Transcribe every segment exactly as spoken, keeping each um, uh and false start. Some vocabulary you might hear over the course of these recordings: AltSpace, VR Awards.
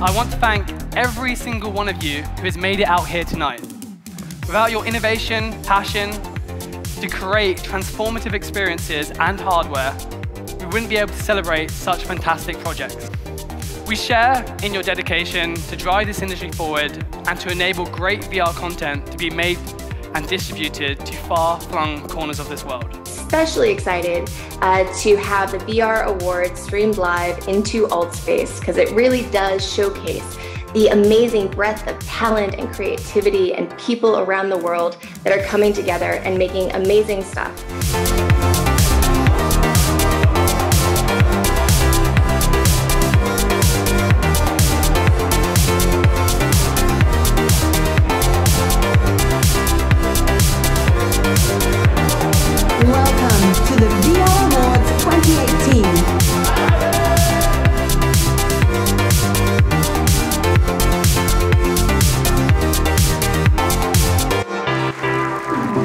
I want to thank every single one of you who has made it out here tonight. Without your innovation, passion to create transformative experiences and hardware, we wouldn't be able to celebrate such fantastic projects. We share in your dedication to drive this industry forward and to enable great V R content to be made and distributed to far-flung corners of this world. Especially excited uh, to have the V R Awards streamed live into AltSpace, because it really does showcase the amazing breadth of talent and creativity and people around the world that are coming together and making amazing stuff. Welcome to the V R Awards twenty eighteen.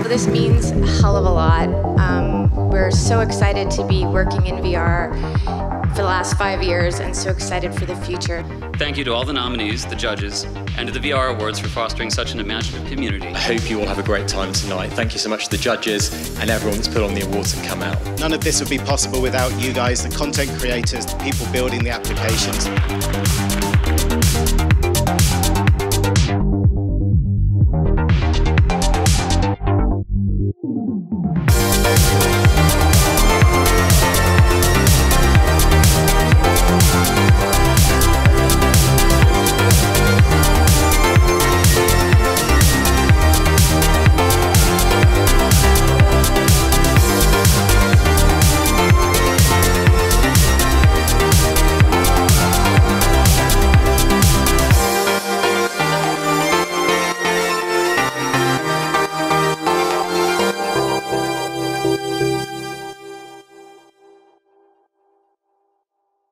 This means a hell of a lot. Um, we're so excited to be working in V R for the last five years and so excited for the future. Thank you to all the nominees, the judges, and to the V R Awards for fostering such an imaginative community. I hope you all have a great time tonight. Thank you so much to the judges and everyone that's put on the awards and come out. None of this would be possible without you guys, the content creators, the people building the applications. We'll be right back.